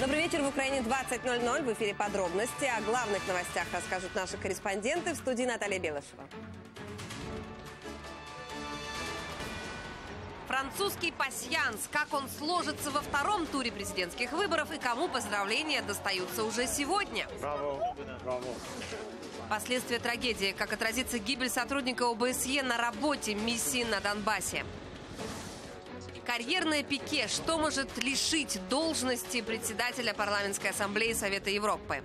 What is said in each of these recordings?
Добрый вечер. В Украине 20:00. В эфире подробности. О главных новостях расскажут наши корреспонденты. В студии Наталья Белышева. Французский пасьянс. Как он сложится во втором туре президентских выборов и кому поздравления достаются уже сегодня? Браво. Браво. Последствия трагедии. Как отразится гибель сотрудника ОБСЕ на работе миссии на Донбассе. Карьерное пике. Что может лишить должности председателя парламентской ассамблеи Совета Европы?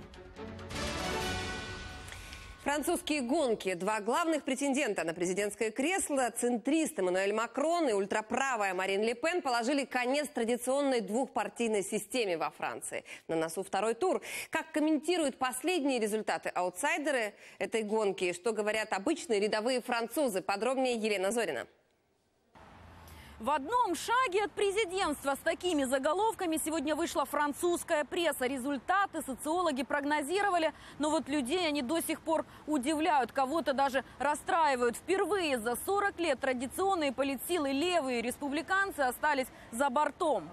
Французские гонки. Два главных претендента на президентское кресло, центрист Эммануэль Макрон и ультраправая Марин Ле Пен, положили конец традиционной двухпартийной системе во Франции. На носу второй тур. Как комментируют последние результаты аутсайдеры этой гонки и что говорят обычные рядовые французы? Подробнее Елена Зорина. В одном шаге от президентства с такими заголовками сегодня вышла французская пресса. Результаты социологи прогнозировали, но вот людей они до сих пор удивляют, кого-то даже расстраивают. Впервые за 40 лет традиционные политсилы, левые республиканцы, остались за бортом.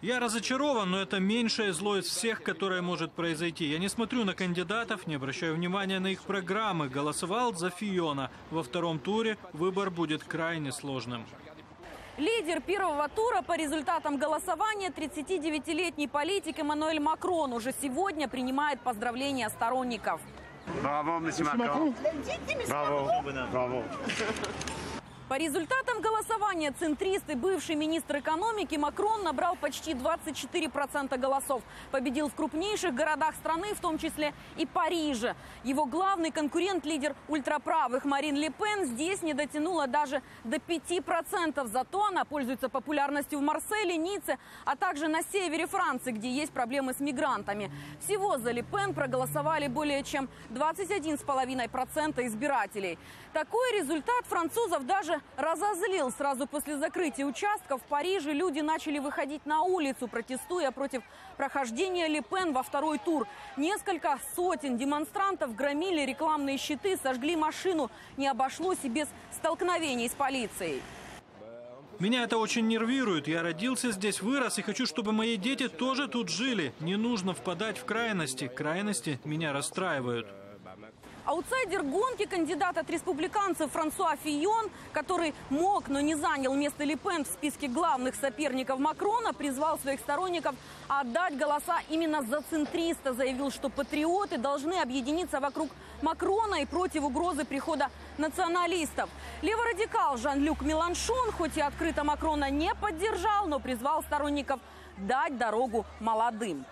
Я разочарован, но это меньшее зло из всех, которое может произойти. Я не смотрю на кандидатов, не обращаю внимания на их программы. Голосовал за Фиона. Во втором туре выбор будет крайне сложным. Лидер первого тура по результатам голосования, 39-летний политик Эммануэль Макрон, уже сегодня принимает поздравления сторонников. Браво, месье Макрон. Браво. Браво. По результатам голосования центрист и бывший министр экономики Макрон набрал почти 24% голосов. Победил в крупнейших городах страны, в том числе и Париже. Его главный конкурент, лидер ультраправых Марин Ле Пен, здесь не дотянула даже до 5%. Зато она пользуется популярностью в Марселе, Ницце, а также на севере Франции, где есть проблемы с мигрантами. Всего за Ле Пен проголосовали более чем 21,5% избирателей. Такой результат французов даже разозлил. Сразу после закрытия участка в Париже люди начали выходить на улицу, протестуя против прохождения Ле Пен во второй тур. Несколько сотен демонстрантов громили рекламные щиты, сожгли машину. Не обошлось и без столкновений с полицией. Меня это очень нервирует. Я родился здесь, вырос и хочу, чтобы мои дети тоже тут жили. Не нужно впадать в крайности. Крайности меня расстраивают. Аутсайдер гонки, кандидат от республиканцев Франсуа Фийон, который мог, но не занял место Ле Пен в списке главных соперников Макрона, призвал своих сторонников отдать голоса именно за центриста. Заявил, что патриоты должны объединиться вокруг Макрона и против угрозы прихода националистов. Леворадикал Жан-Люк Меланшон, хоть и открыто Макрона не поддержал, но призвал сторонников дать дорогу молодым.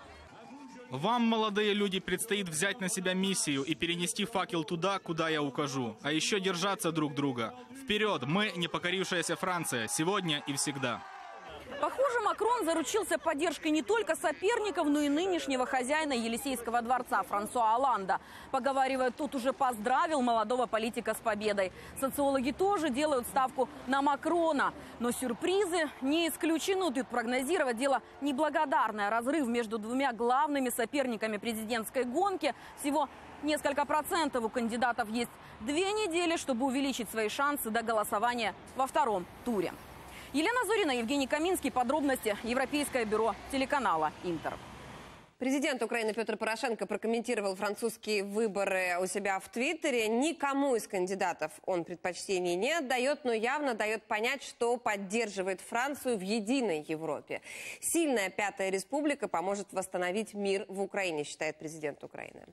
Вам, молодые люди, предстоит взять на себя миссию и перенести факел туда, куда я укажу. А еще держаться друг друга. Вперед, мы непокорившаяся Франция, сегодня и всегда. Похоже, Макрон заручился поддержкой не только соперников, но и нынешнего хозяина Елисейского дворца Франсуа Оланда. Поговаривая, тот уже поздравил молодого политика с победой. Социологи тоже делают ставку на Макрона. Но сюрпризы не исключены. Тут прогнозировать дело неблагодарное. Разрыв между двумя главными соперниками президентской гонки всего несколько процентов. У кандидатов есть 2 недели, чтобы увеличить свои шансы до голосования во втором туре. Елена Зорина, Евгений Каминский. Подробности. Европейское бюро телеканала «Интер». Президент Украины Петр Порошенко прокомментировал французские выборы у себя в Твиттере. Никому из кандидатов он предпочтений не отдает, но явно дает понять, что поддерживает Францию в единой Европе. Сильная Пятая Республика поможет восстановить мир в Украине, считает президент Украины.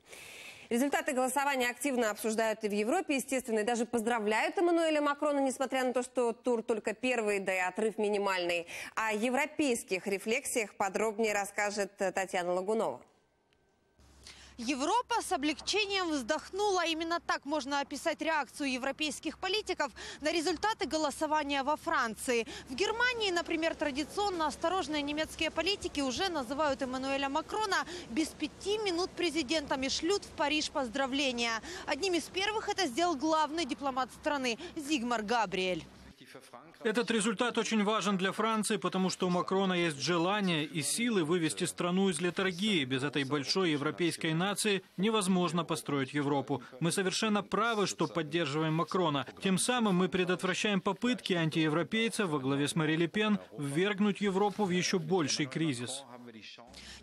Результаты голосования активно обсуждают и в Европе, естественно, и даже поздравляют Эммануэля Макрона, несмотря на то, что тур только первый, да и отрыв минимальный. О европейских рефлексиях подробнее расскажет Татьяна Лагунова. Европа с облегчением вздохнула. Именно так можно описать реакцию европейских политиков на результаты голосования во Франции. В Германии, например, традиционно осторожные немецкие политики уже называют Эммануэля Макрона без 5 минут президентом и шлют в Париж поздравления. Одним из первых это сделал главный дипломат страны Зигмар Габриэль. Этот результат очень важен для Франции, потому что у Макрона есть желание и силы вывести страну из летаргии. Без этой большой европейской нации невозможно построить Европу. Мы совершенно правы, что поддерживаем Макрона. Тем самым мы предотвращаем попытки антиевропейцев во главе с Марин Ле Пен ввергнуть Европу в еще больший кризис.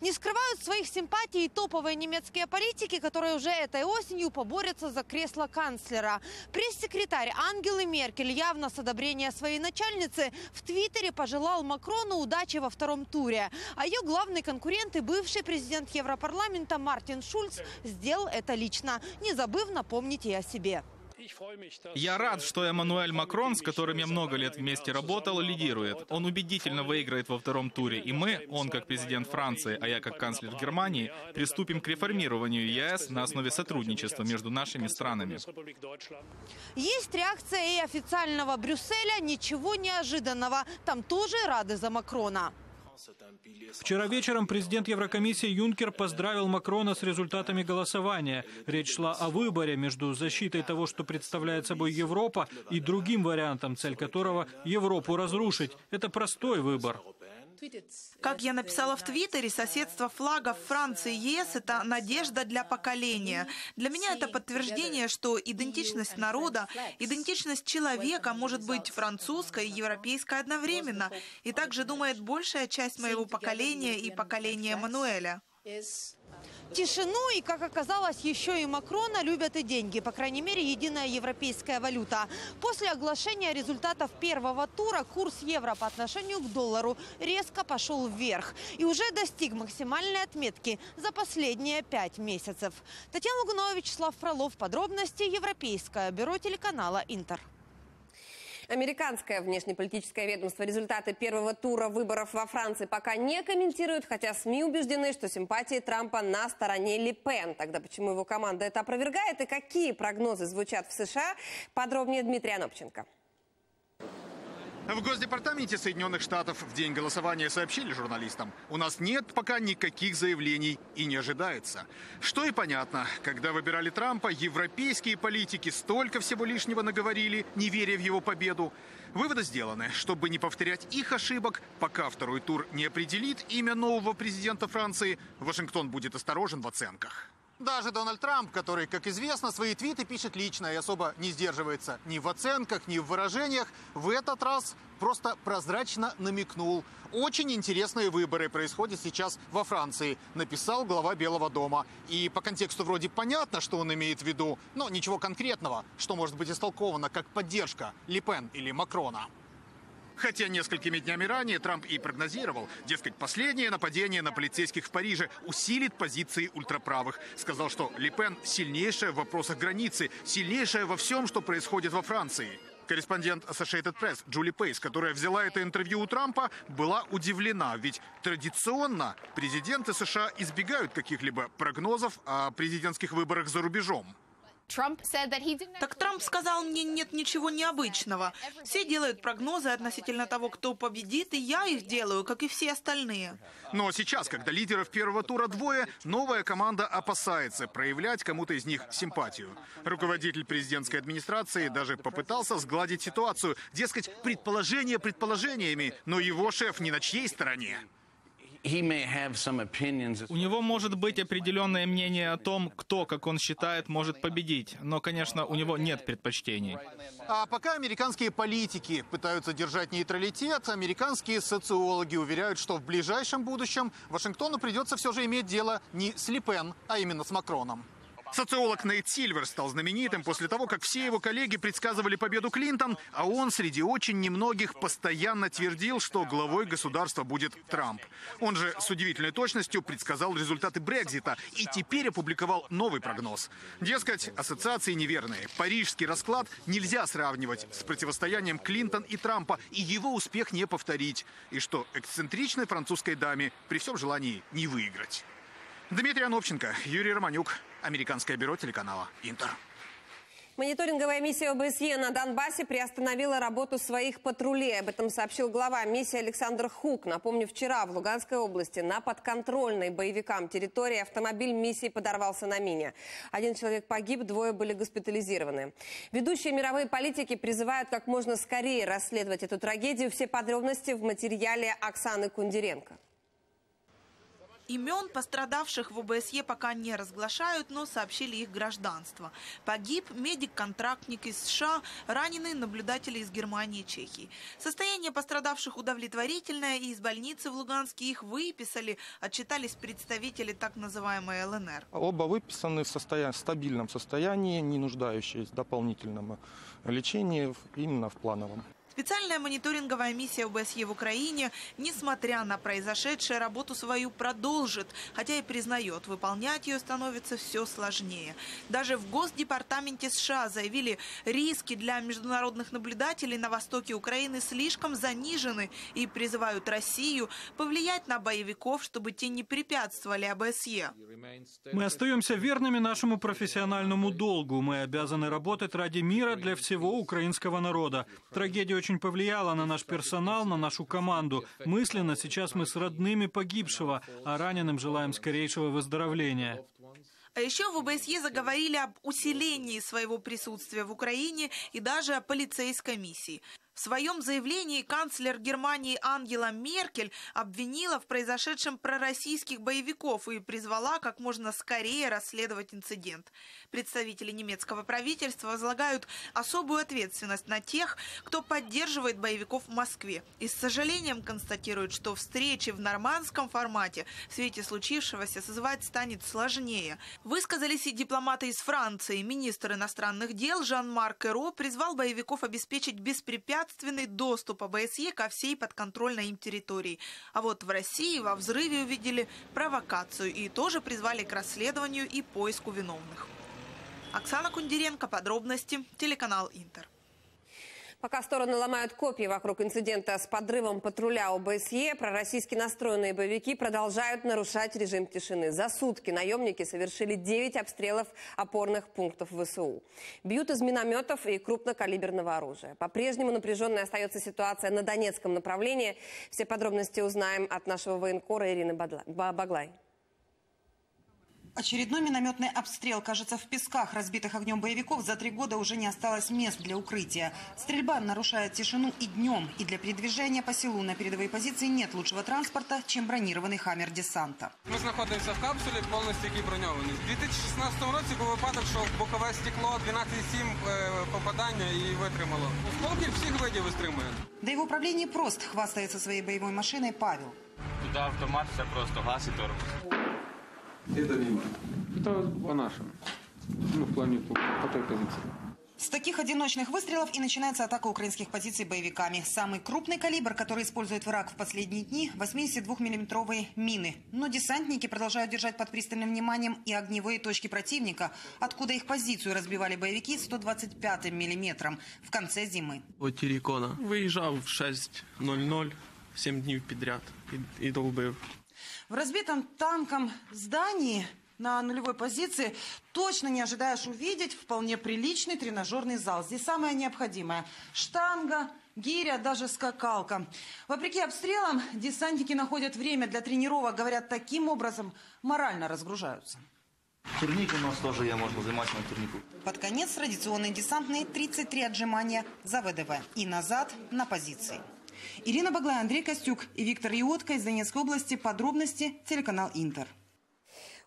Не скрывают своих симпатий топовые немецкие политики, которые уже этой осенью поборются за кресло канцлера. Пресс-секретарь Ангелы Меркель явно с одобрения своей начальницы в Твиттере пожелал Макрону удачи во втором туре. А ее главный конкурент и бывший президент Европарламента Мартин Шульц сделал это лично, не забыв напомнить и о себе. Я рад, что Эммануэль Макрон, с которым я много лет вместе работал, лидирует. Он убедительно выиграет во втором туре. И мы, он как президент Франции, а я как канцлер Германии, приступим к реформированию ЕС на основе сотрудничества между нашими странами. Есть реакция и официального Брюсселя. Ничего неожиданного. Там тоже рады за Макрона. Вчера вечером президент Еврокомиссии Юнкер поздравил Макрона с результатами голосования. Речь шла о выборе между защитой того, что представляет собой Европа, и другим вариантом, цель которого – Европу разрушить. Это простой выбор. Как я написала в Твиттере, соседство флагов Франции и ЕС – это надежда для поколения. Для меня это подтверждение, что идентичность народа, идентичность человека может быть французской и европейской одновременно. И также думает большая часть моего поколения и поколения Эммануэля. Тишину и, как оказалось, еще и Макрона любят и деньги. По крайней мере, единая европейская валюта. После оглашения результатов первого тура курс евро по отношению к доллару резко пошел вверх. И уже достиг максимальной отметки за последние 5 месяцев. Татьяна Лагунова, Вячеслав Фролов. Подробности. Европейское бюро телеканала «Интер». Американское внешнеполитическое ведомство результаты первого тура выборов во Франции пока не комментирует, хотя СМИ убеждены, что симпатии Трампа на стороне Ле Пен. Тогда почему его команда это опровергает и какие прогнозы звучат в США? Подробнее Дмитрий Анопченко. В Госдепартаменте Соединенных Штатов в день голосования сообщили журналистам: у нас нет пока никаких заявлений и не ожидается. Что и понятно, когда выбирали Трампа, европейские политики столько всего лишнего наговорили, не веря в его победу. Выводы сделаны. Чтобы не повторять их ошибок, пока второй тур не определит имя нового президента Франции, Вашингтон будет осторожен в оценках. Даже Дональд Трамп, который, как известно, свои твиты пишет лично и особо не сдерживается ни в оценках, ни в выражениях, в этот раз просто прозрачно намекнул. Очень интересные выборы происходят сейчас во Франции, написал глава Белого дома. И по контексту вроде понятно, что он имеет в виду, но ничего конкретного, что может быть истолковано как поддержка Ле Пен или Макрона. Хотя несколькими днями ранее Трамп и прогнозировал, дескать, последнее нападение на полицейских в Париже усилит позиции ультраправых. Сказал, что Ле Пен сильнейшая в вопросах границы, сильнейшая во всем, что происходит во Франции. Корреспондент Associated Press Джули Пейс, которая взяла это интервью у Трампа, была удивлена. Ведь традиционно президенты США избегают каких-либо прогнозов о президентских выборах за рубежом. Так Трамп сказал мне, нет ничего необычного. Все делают прогнозы относительно того, кто победит, и я их делаю, как и все остальные. Но сейчас, когда лидеров первого тура двое, новая команда опасается проявлять кому-то из них симпатию. Руководитель президентской администрации даже попытался сгладить ситуацию. Дескать, предположения предположениями, но его шеф ни на чьей стороне. У него может быть определенное мнение о том, кто, как он считает, может победить. Но, конечно, у него нет предпочтений. А пока американские политики пытаются держать нейтралитет, американские социологи уверяют, что в ближайшем будущем Вашингтону придется все же иметь дело не с Ле Пен, а именно с Макроном. Социолог Нейт Сильвер стал знаменитым после того, как все его коллеги предсказывали победу Клинтон, а он среди очень немногих постоянно твердил, что главой государства будет Трамп. Он же с удивительной точностью предсказал результаты Брексита и теперь опубликовал новый прогноз. Дескать, ассоциации неверные. Парижский расклад нельзя сравнивать с противостоянием Клинтон и Трампа, и его успех не повторить. И что эксцентричной французской даме при всем желании не выиграть. Дмитрий Анопченко, Юрий Романюк, Американское бюро телеканала «Интер». Мониторинговая миссия ОБСЕ на Донбассе приостановила работу своих патрулей. Об этом сообщил глава миссии Александр Хук. Напомню, вчера в Луганской области на подконтрольной боевикам территории автомобиль миссии подорвался на мине. 1 человек погиб, 2 были госпитализированы. Ведущие мировые политики призывают как можно скорее расследовать эту трагедию. Все подробности в материале Оксаны Кундеренко. Имен пострадавших в ОБСЕ пока не разглашают, но сообщили их гражданство. Погиб медик-контрактник из США, раненые наблюдатели из Германии и Чехии. Состояние пострадавших удовлетворительное, и из больницы в Луганске их выписали, отчитались представители так называемой ЛНР. Оба выписаны в стабильном состоянии, не нуждающиеся в дополнительном лечении, именно в плановом. Специальная мониторинговая миссия ОБСЕ в Украине, несмотря на произошедшее, работу свою продолжит, хотя и признает, выполнять ее становится все сложнее. Даже в Госдепартаменте США заявили, риски для международных наблюдателей на востоке Украины слишком занижены, и призывают Россию повлиять на боевиков, чтобы те не препятствовали ОБСЕ. Мы остаемся верными нашему профессиональному долгу. Мы обязаны работать ради мира для всего украинского народа. Трагедия очень повлияла на наш персонал, на нашу команду. Мысленно сейчас мы с родными погибшего, а раненым желаем скорейшего выздоровления. А еще в ОБСЕ заговорили об усилении своего присутствия в Украине и даже о полицейской миссии. В своем заявлении канцлер Германии Ангела Меркель обвинила в произошедшем пророссийских боевиков и призвала как можно скорее расследовать инцидент. Представители немецкого правительства возлагают особую ответственность на тех, кто поддерживает боевиков в Москве. И с сожалением констатируют, что встречи в нормандском формате в свете случившегося созвать станет сложнее. Высказались и дипломаты из Франции. Министр иностранных дел Жан-Марк Эро призвал боевиков обеспечить беспрепятственный доступ ОБСЕ ко всей подконтрольной им территории. А вот в России во взрыве увидели провокацию и тоже призвали к расследованию и поиску виновных. Оксана Кундеренко, подробности, телеканал Интер. Пока стороны ломают копии вокруг инцидента с подрывом патруля ОБСЕ, пророссийски настроенные боевики продолжают нарушать режим тишины. За сутки наемники совершили 9 обстрелов опорных пунктов ВСУ. Бьют из минометов и крупнокалиберного оружия. По-прежнему напряженной остается ситуация на Донецком направлении. Все подробности узнаем от нашего военкора Ирины Баглай. Очередной минометный обстрел. Кажется, в Песках, разбитых огнем боевиков, за 3 года уже не осталось мест для укрытия. Стрельба нарушает тишину и днем. И для передвижения по селу на передовой позиции нет лучшего транспорта, чем бронированный «Хаммер» десанта. Мы находимся в капсуле, полностью бронированной. В 2016 году был выпадок, что в боковое стекло 12,7 попадания и вытримало. Сталкер всех видов вытримает. Да и в управлении «Прост» хвастается своей боевой машиной Павел. Туда автомат, все просто газ и тормоз. Это мимо. Это по-нашему. Ну, в плане по той позиции. С таких одиночных выстрелов и начинается атака украинских позиций боевиками. Самый крупный калибр, который использует враг в последние дни – 82-миллиметровые мины. Но десантники продолжают держать под пристальным вниманием и огневые точки противника, откуда их позицию разбивали боевики 125-м миллиметром в конце зимы. От Терекона выезжал в 6:00, 7 дней подряд и долбил. В разбитом танком здании на нулевой позиции точно не ожидаешь увидеть вполне приличный тренажерный зал. Здесь самое необходимое – штанга, гиря, даже скакалка. Вопреки обстрелам десантники находят время для тренировок, говорят, таким образом морально разгружаются. Турник у нас тоже, я можно заниматься на турнику. Под конец традиционные десантные 33 отжимания за ВДВ и назад на позиции. Ирина Баглай, Андрей Костюк и Виктор Иотко из Донецкой области. Подробности, телеканал Интер.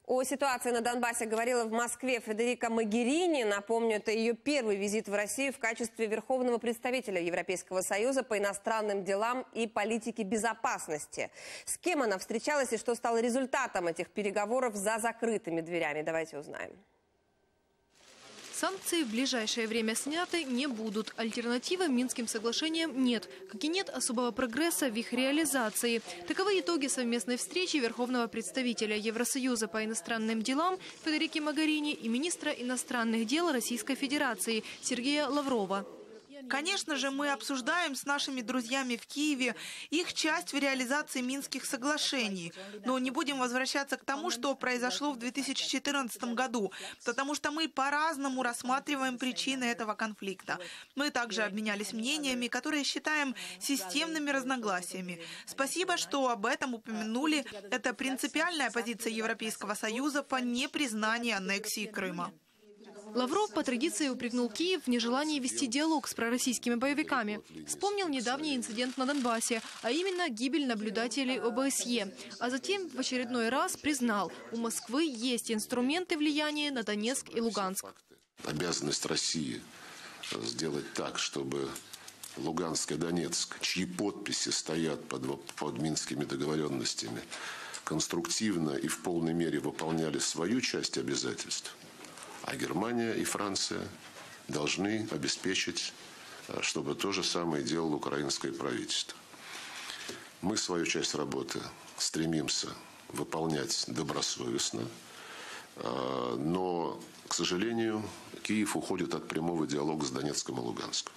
О ситуации на Донбассе говорила в Москве Федерика Могерини. Напомню, это ее первый визит в Россию в качестве верховного представителя Европейского Союза по иностранным делам и политике безопасности. С кем она встречалась и что стало результатом этих переговоров за закрытыми дверями? Давайте узнаем. Санкции в ближайшее время сняты не будут. Альтернативы Минским соглашениям нет, как и нет особого прогресса в их реализации. Таковы итоги совместной встречи Верховного представителя Евросоюза по иностранным делам Федерики Могерини и министра иностранных дел Российской Федерации Сергея Лаврова. Конечно же, мы обсуждаем с нашими друзьями в Киеве их часть в реализации Минских соглашений. Но не будем возвращаться к тому, что произошло в 2014 году, потому что мы по-разному рассматриваем причины этого конфликта. Мы также обменялись мнениями, которые считаем системными разногласиями. Спасибо, что об этом упомянули. Это принципиальная позиция Европейского Союза по непризнанию аннексии Крыма. Лавров по традиции упрекнул Киев в нежелании вести диалог с пророссийскими боевиками. Вспомнил недавний инцидент на Донбассе, а именно гибель наблюдателей ОБСЕ. А затем в очередной раз признал, у Москвы есть инструменты влияния на Донецк и Луганск. Обязанность России сделать так, чтобы Луганск и Донецк, чьи подписи стоят под минскими договоренностями, конструктивно и в полной мере выполняли свою часть обязательств, а Германия и Франция должны обеспечить, чтобы то же самое делало украинское правительство. Мы свою часть работы стремимся выполнять добросовестно, но, к сожалению, Киев уходит от прямого диалога с Донецком и Луганском.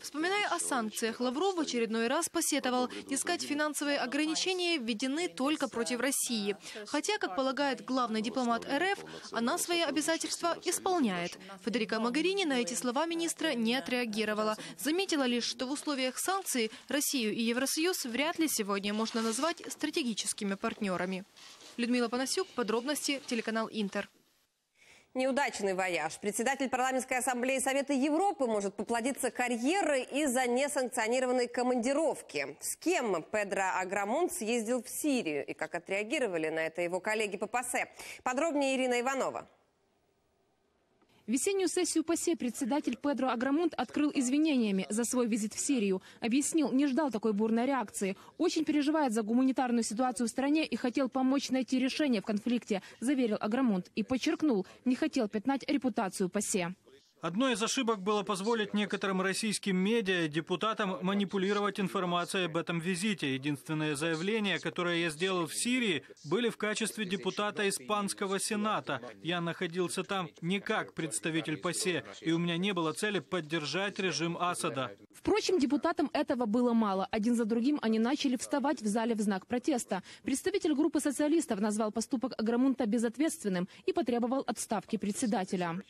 Вспоминая о санкциях, Лавров в очередной раз посетовал, дескать, финансовые ограничения введены только против России. Хотя, как полагает главный дипломат РФ, она свои обязательства исполняет. Федерика Могерини на эти слова министра не отреагировала. Заметила лишь, что в условиях санкций Россию и Евросоюз вряд ли сегодня можно назвать стратегическими партнерами. Людмила Панасюк, подробности, телеканал «Интер». Неудачный вояж. Председатель парламентской ассамблеи Совета Европы может поплодиться карьерой из-за несанкционированной командировки. С кем Педро Аграмунт съездил в Сирию и как отреагировали на это его коллеги по ПАСЕ? Подробнее Ирина Иванова. Весеннюю сессию ПАСЕ председатель Педро Аграмунт открыл извинениями за свой визит в Сирию. Объяснил, не ждал такой бурной реакции. Очень переживает за гуманитарную ситуацию в стране и хотел помочь найти решение в конфликте, заверил Аграмунт. И подчеркнул, не хотел пятнать репутацию ПАСЕ. Одной из ошибок было позволить некоторым российским медиа и депутатам манипулировать информацией об этом визите. Единственное заявление, которое я сделал в Сирии, были в качестве депутата Испанского Сената. Я находился там не как представитель ПАСЕ, и у меня не было цели поддержать режим Асада. Впрочем, депутатам этого было мало. Один за другим они начали вставать в зале в знак протеста. Представитель группы социалистов назвал поступок Аграмунта безответственным и потребовал отставки председателя.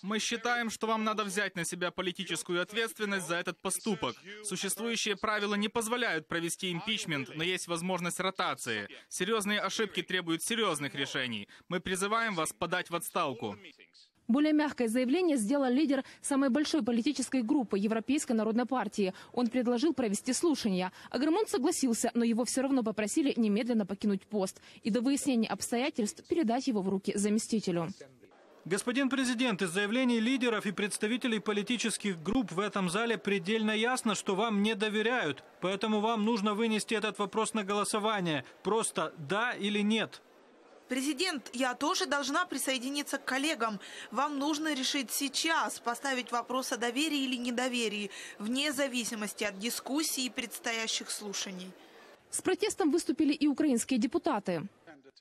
Мы считаем, что вам надо взять на себя политическую ответственность за этот поступок. Существующие правила не позволяют провести импичмент, но есть возможность ротации. Серьезные ошибки требуют серьезных решений. Мы призываем вас подать в отставку. Более мягкое заявление сделал лидер самой большой политической группы Европейской народной партии. Он предложил провести слушания. Аграмунт согласился, но его все равно попросили немедленно покинуть пост и до выяснения обстоятельств передать его в руки заместителю. Господин президент, из заявлений лидеров и представителей политических групп в этом зале предельно ясно, что вам не доверяют. Поэтому вам нужно вынести этот вопрос на голосование. Просто «да» или «нет». Президент, я тоже должна присоединиться к коллегам. Вам нужно решить сейчас, поставить вопрос о доверии или недоверии, вне зависимости от дискуссий и предстоящих слушаний. С протестом выступили и украинские депутаты.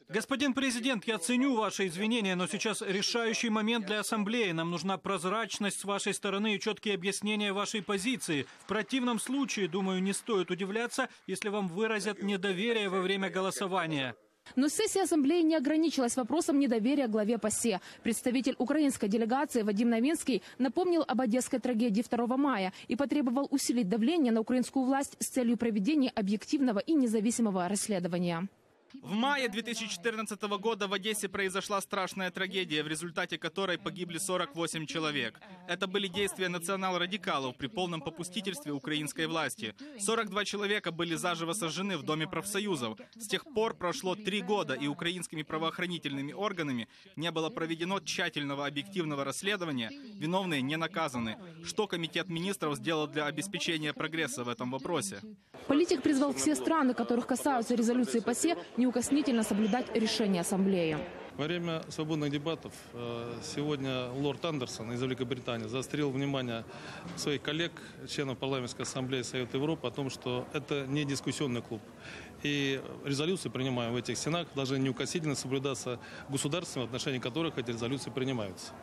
Господин президент, я ценю ваши извинения, но сейчас решающий момент для ассамблеи. Нам нужна прозрачность с вашей стороны и четкие объяснения вашей позиции. В противном случае, думаю, не стоит удивляться, если вам выразят недоверие во время голосования. Но сессия ассамблеи не ограничилась вопросом недоверия главе ПАСЕ. Представитель украинской делегации Вадим Новинский напомнил об одесской трагедии 2 мая и потребовал усилить давление на украинскую власть с целью проведения объективного и независимого расследования. В мае 2014 года в Одессе произошла страшная трагедия, в результате которой погибли 48 человек. Это были действия национал-радикалов при полном попустительстве украинской власти. 42 человека были заживо сожжены в Доме профсоюзов. С тех пор прошло 3 года, и украинскими правоохранительными органами не было проведено тщательного объективного расследования. Виновные не наказаны. Что комитет министров сделал для обеспечения прогресса в этом вопросе? Политик призвал все страны, которых касаются резолюции ПАСЕ, неукоснительно соблюдать решение ассамблеи. Во время свободных дебатов сегодня лорд Андерсон из Великобритании заострил внимание своих коллег, членов парламентской ассамблеи Совета Европы, о том, что это не дискуссионный клуб. И резолюции, принимаемые в этих стенах, должны неукоснительно соблюдаться государствами, в отношении которых эти резолюции принимаются.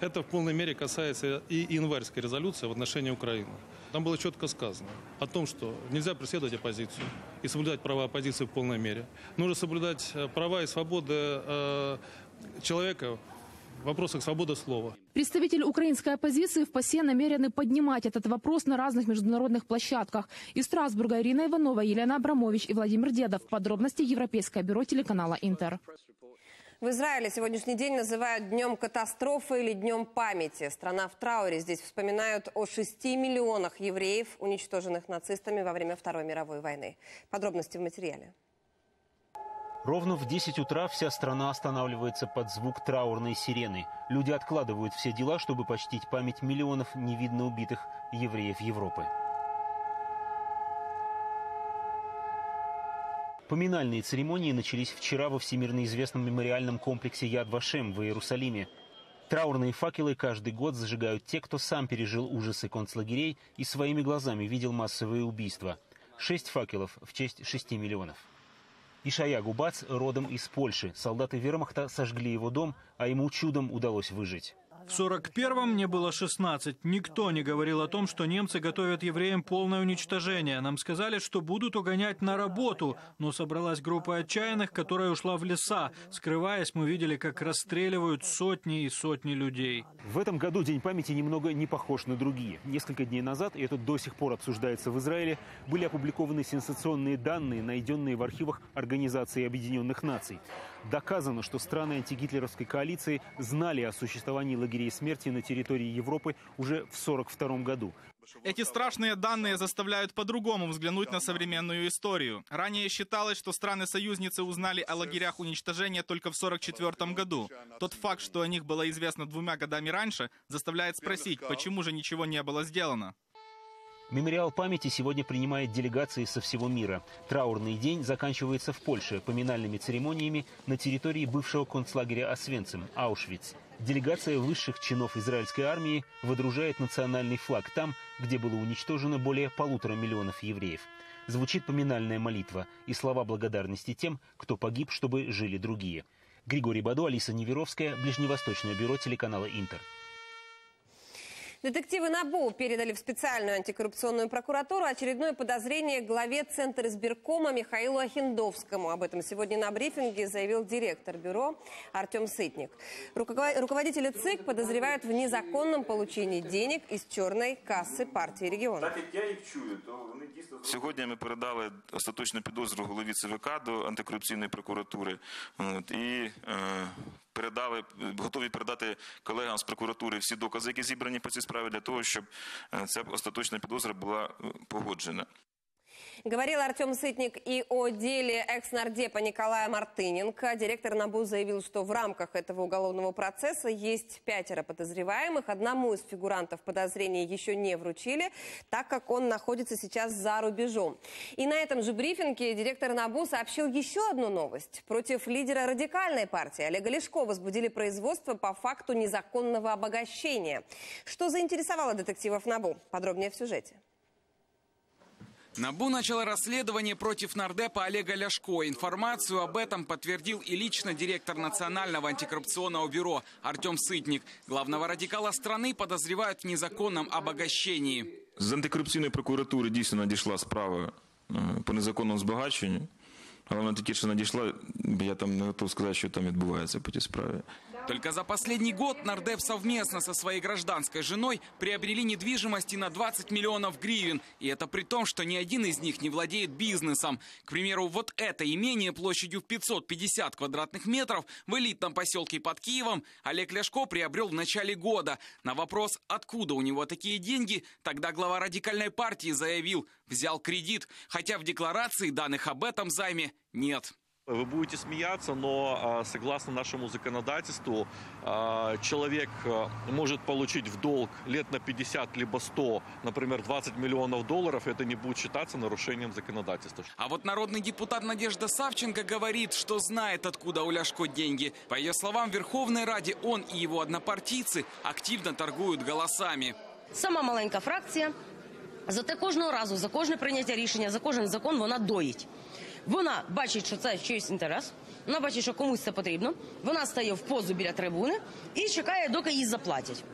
Это в полной мере касается и январьской резолюции в отношении Украины. Там было четко сказано о том, что нельзя преследовать оппозицию и соблюдать права оппозиции в полной мере. Нужно соблюдать права и свободы человека в вопросах свободы слова. Представители украинской оппозиции в ПАСЕ намерены поднимать этот вопрос на разных международных площадках. Из Страсбурга Ирина Иванова, Елена Абрамович и Владимир Дедов. Подробности Европейское бюро телеканала «Интер». В Израиле сегодняшний день называют днем катастрофы или днем памяти. Страна в трауре. Здесь вспоминают о 6 миллионах евреев, уничтоженных нацистами во время Второй мировой войны. Подробности в материале. Ровно в 10 утра вся страна останавливается под звук траурной сирены. Люди откладывают все дела, чтобы почтить память миллионов невинно убитых евреев Европы. Поминальные церемонии начались вчера во всемирно известном мемориальном комплексе Яд Вашем в Иерусалиме. Траурные факелы каждый год зажигают те, кто сам пережил ужасы концлагерей и своими глазами видел массовые убийства. 6 факелов в честь 6 миллионов. Ишая Губац родом из Польши. Солдаты вермахта сожгли его дом, а ему чудом удалось выжить. В 41-м мне было 16. Никто не говорил о том, что немцы готовят евреям полное уничтожение. Нам сказали, что будут угонять на работу. Но собралась группа отчаянных, которая ушла в леса. Скрываясь, мы видели, как расстреливают сотни и сотни людей. В этом году День памяти немного не похож на другие. Несколько дней назад, и это до сих пор обсуждается в Израиле, были опубликованы сенсационные данные, найденные в архивах Организации Объединенных Наций. Доказано, что страны антигитлеровской коалиции знали о существовании лагерей смерти на территории Европы уже в 1942 году. Эти страшные данные заставляют по-другому взглянуть на современную историю. Ранее считалось, что страны-союзницы узнали о лагерях уничтожения только в 1944 году. Тот факт, что о них было известно 2 годами раньше, заставляет спросить, почему же ничего не было сделано. Мемориал памяти сегодня принимает делегации со всего мира. Траурный день заканчивается в Польше поминальными церемониями на территории бывшего концлагеря Освенцим, Аушвиц. Делегация высших чинов израильской армии водружает национальный флаг там, где было уничтожено более 1,5 миллиона евреев. Звучит поминальная молитва и слова благодарности тем, кто погиб, чтобы жили другие. Григорий Бадо, Алиса Неверовская, Ближневосточное бюро телеканала «Интер». Детективы НАБУ передали в специальную антикоррупционную прокуратуру очередное подозрение главе Центра избиркома Михаилу Охендовскому. Об этом сегодня на брифинге заявил директор бюро Артем Сытник. Руководители ЦИК подозревают в незаконном получении денег из черной кассы партии региона. Сьогодні ми передали остаточну підозру голові ЦВК до антикорупційної прокуратури і готові передати колегам з прокуратури всі докази, які зібрані по цій справі, для того, щоб ця остаточна підозра була погоджена. Говорил Артем Сытник и о деле экс-нардепа Николая Мартыненко. Директор НАБУ заявил, что в рамках этого уголовного процесса есть 5 подозреваемых. Одному из фигурантов подозрения еще не вручили, так как он находится сейчас за рубежом. И на этом же брифинге директор НАБУ сообщил еще одну новость. Против лидера радикальной партии Олега Ляшко возбудили производство по факту незаконного обогащения. Что заинтересовало детективов НАБУ? Подробнее в сюжете. НАБУ начало расследование против нардепа Олега Ляшко. Информацию об этом подтвердил и лично директор Национального антикоррупционного бюро Артем Сытник. Главного радикала страны подозревают в незаконном обогащении. С антикоррупционной прокуратуры действительно надошла справа по незаконному збагаченню. А вона тільки що надійшла, я там не готов сказать, что там відбувається по цій справі. Только за последний год нардеп совместно со своей гражданской женой приобрели недвижимости на 20 миллионов гривен. И это при том, что ни один из них не владеет бизнесом. К примеру, вот это имение площадью в 550 квадратных метров в элитном поселке под Киевом Олег Ляшко приобрел в начале года. На вопрос, откуда у него такие деньги, тогда глава радикальной партии заявил: взял кредит, хотя в декларации данных об этом займе нет. Вы будете смеяться, но согласно нашему законодательству человек может получить в долг лет на 50 либо 100, например, 20 миллионов долларов. Это не будет считаться нарушением законодательства. А вот народный депутат Надежда Савченко говорит, что знает, откуда у Ляшко деньги. По ее словам, в Верховной Раде он и его однопартийцы активно торгуют голосами. Сама маленькая фракция, зате кожного разу, за кожне прийняття рішення, за кожен закон вона доїть. Вона бачить, що це чийсь інтерес, вона бачить, що комусь це потрібно, вона стає в позу біля трибуни і чекає, доки їй заплатять.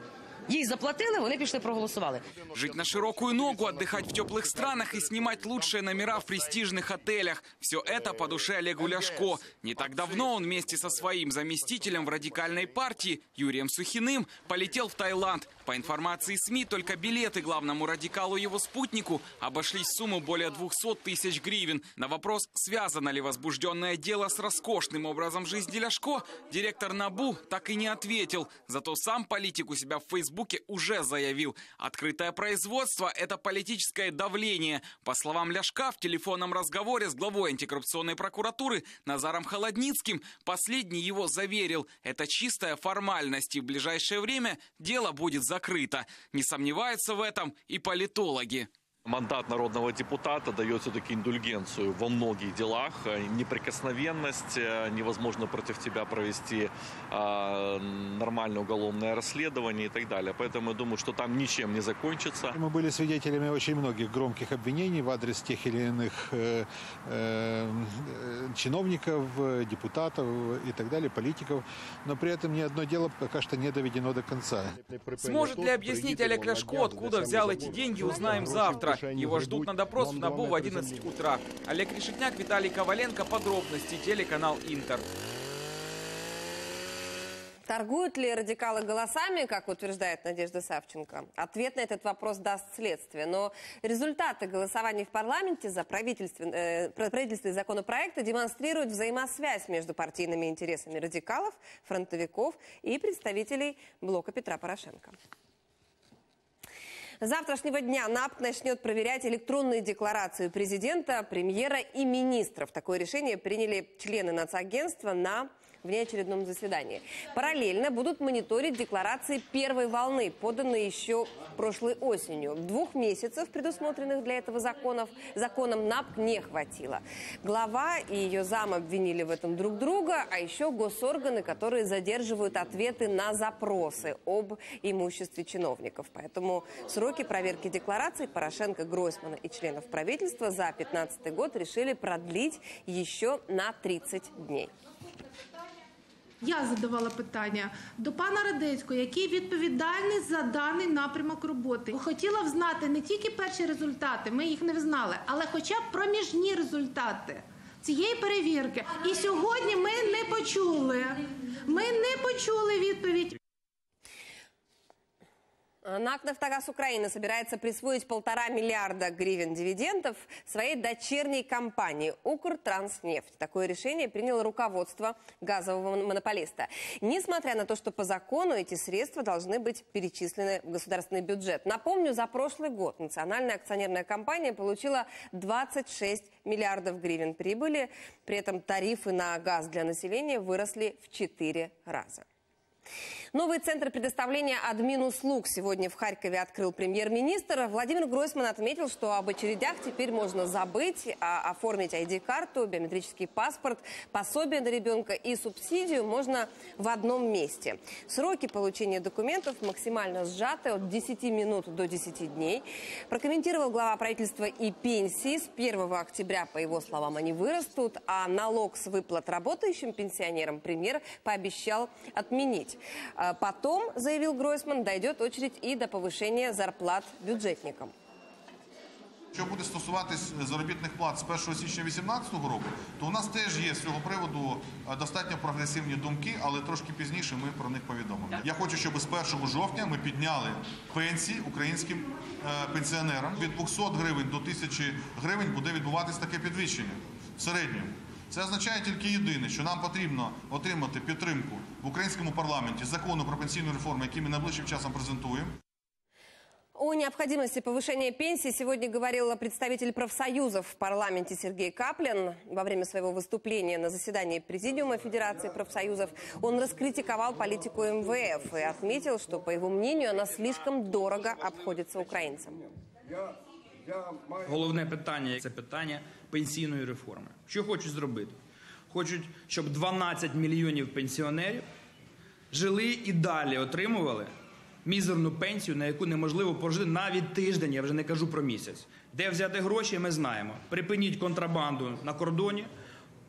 Ей заплатили, они пошли проголосовали. Жить на широкую ногу, отдыхать в теплых странах и снимать лучшие номера в престижных отелях. Все это по душе Олегу Ляшко. Не так давно он вместе со своим заместителем в радикальной партии Юрием Сухиным полетел в Таиланд, По информации СМИ, только билеты главному радикалу и его спутнику обошлись в сумму более 200 тысяч гривен. На вопрос, связано ли возбужденное дело с роскошным образом жизни Ляшко, директор НАБУ так и не ответил. Зато сам политик у себя в Фейсбуке уже заявил: открытое производство – это политическое давление. По словам Ляшка, в телефонном разговоре с главой антикоррупционной прокуратуры Назаром Холодницким последний его заверил: это чистая формальность, и в ближайшее время дело будет закрыто. Не сомневаются в этом и политологи. Мандат народного депутата дает все-таки индульгенцию во многих делах. Неприкосновенность, невозможно против тебя провести нормальное уголовное расследование и так далее. Поэтому я думаю, что там ничем не закончится. Мы были свидетелями очень многих громких обвинений в адрес тех или иных чиновников, депутатов и так далее, политиков. Но при этом ни одно дело пока что не доведено до конца. Сможет ли объяснить Олег Ляшко, откуда взял эти деньги, узнаем завтра. Его ждут на допрос в НАБУ в 11 утра. Олег Решетняк, Виталий Коваленко. Подробности. Телеканал Интер. Торгуют ли радикалы голосами, как утверждает Надежда Савченко? Ответ на этот вопрос даст следствие. Но результаты голосования в парламенте за правительственные законопроекты демонстрируют взаимосвязь между партийными интересами радикалов, фронтовиков и представителей блока Петра Порошенко. С завтрашнего дня НАП начнет проверять электронные декларации президента, премьера и министров. Такое решение приняли члены нацагентства на внеочередном заседании. Параллельно будут мониторить декларации первой волны, поданные еще прошлой осенью. 2 месяцев, предусмотренных для этого законом, НАП не хватило. Глава и ее зам обвинили в этом друг друга, а еще госорганы, которые задерживают ответы на запросы об имуществе чиновников. Поэтому сроки проверки деклараций Порошенко, Гройсмана и членов правительства за 2015 год решили продлить еще на 30 дней. Я задавала питання до пана Радецького, який відповідальний за даний напрямок роботи. Хотіла взнати не тільки перші результати, ми їх не взнали, але хоча б проміжні результати цієї перевірки. І сьогодні ми не почули відповідь. НАК «Нафтогаз Украины» собирается присвоить 1,5 миллиарда гривен дивидендов своей дочерней компании «Укртранснефть». Такое решение приняло руководство газового монополиста. Несмотря на то, что по закону эти средства должны быть перечислены в государственный бюджет. Напомню, за прошлый год национальная акционерная компания получила 26 миллиардов гривен прибыли. При этом тарифы на газ для населения выросли в 4 раза. Новый центр предоставления админуслуг сегодня в Харькове открыл премьер-министр. Владимир Гройсман отметил, что об очередях теперь можно забыть, а оформить ID-карту, биометрический паспорт, пособие на ребенка и субсидию можно в одном месте. Сроки получения документов максимально сжаты, от 10 минут до 10 дней. Прокомментировал глава правительства и пенсии. С 1 октября, по его словам, они вырастут, а налог с выплат работающим пенсионерам премьер пообещал отменить. Потом, заявил Гройсман, дойдет очередь и до повышения зарплат бюджетникам. Що буде стосуватись заробітних плат з 1 січня 2018 року, то у нас теж є з цього приводу достатньо прогресивні думки, але трошки пізніше ми про них повідомимо. Я хочу, щоб з 1 жовтня ми підняли пенсії українським пенсіонерам. Від 200 гривень до 1000 гривень буде відбуватись таке підвищення в середньому. Це означає тільки єдине, що нам потрібно отримати підтримку в українському парламенті закону про пенсійну реформу, який ми найближчим часом презентуємо. О необходимости повышения пенсии сегодня говорил представитель профсоюзов в парламенте Сергей Каплин. Во время своего выступления на заседании Президиума Федерации профсоюзов он раскритиковал политику МВФ и отметил, что, по его мнению, она слишком дорого обходится украинцам. Головне питання – це питання пенсійної реформи. Що хочуть зробити? Хочуть, щоб 12 мільйонів пенсіонерів жили і далі отримували мізерну пенсію, на яку неможливо прожити навіть тиждень, я вже не кажу про місяць. Де взяти гроші, ми знаємо. Припиніть контрабанду на кордоні,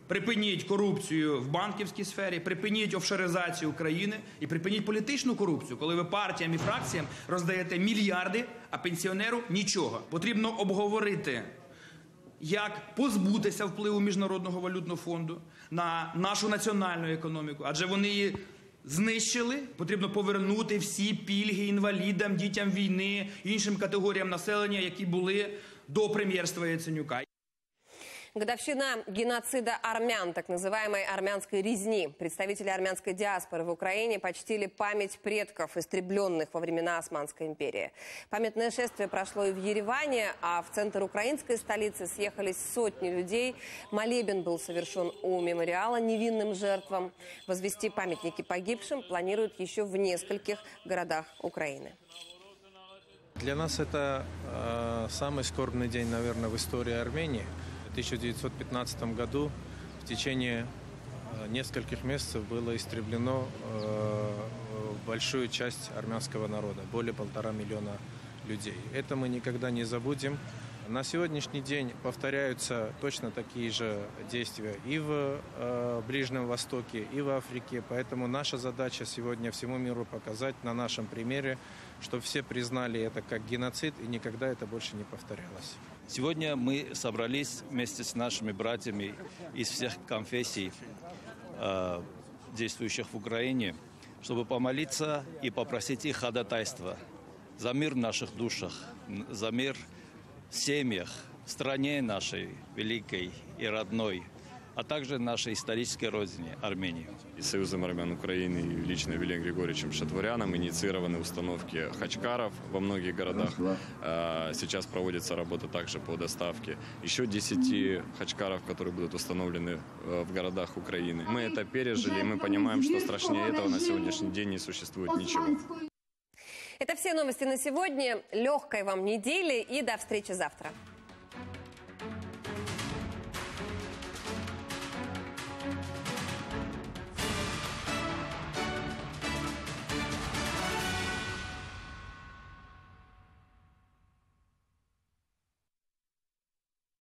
припиніть корупцію в банківській сфері, припиніть офшоризацію України і припиніть політичну корупцію, коли ви партіям і фракціям роздаєте мільярди, а пенсіонеру – нічого. Потрібно обговорити, як позбутися впливу Міжнародного валютного фонду на нашу національну економіку, адже вони її знищили, потрібно повернути всі пільги інвалідам, дітям війни, іншим категоріям населення, які були до прем'єрства Яценюка. Годовщина геноцида армян, так называемой армянской резни. Представители армянской диаспоры в Украине почтили память предков, истребленных во времена Османской империи. Памятное шествие прошло и в Ереване, а в центр украинской столицы съехались сотни людей. Молебен был совершен у мемориала невинным жертвам. Возвести памятники погибшим планируют еще в нескольких городах Украины. Для нас это самый скорбный день, наверное, в истории Армении. В 1915 году в течение нескольких месяцев было истреблено большую часть армянского народа, более 1,5 миллиона людей. Это мы никогда не забудем. На сегодняшний день повторяются точно такие же действия и в Ближнем Востоке, и в Африке. Поэтому наша задача сегодня всему миру показать на нашем примере, чтобы все признали это как геноцид и никогда это больше не повторялось. Сегодня мы собрались вместе с нашими братьями из всех конфессий, действующих в Украине, чтобы помолиться и попросить их ходатайства за мир в наших душах, за мир в семьях, в стране нашей великой и родной, а также нашей исторической родине Армении. И Союзом армян Украины и лично Велием Григорьевичем Шатворяном инициированы установки хачкаров во многих городах. Сейчас проводится работа также по доставке еще 10 хачкаров, которые будут установлены в городах Украины. Мы это пережили, и мы понимаем, что страшнее этого на сегодняшний день не существует ничего. Это все новости на сегодня. Легкой вам недели и до встречи завтра.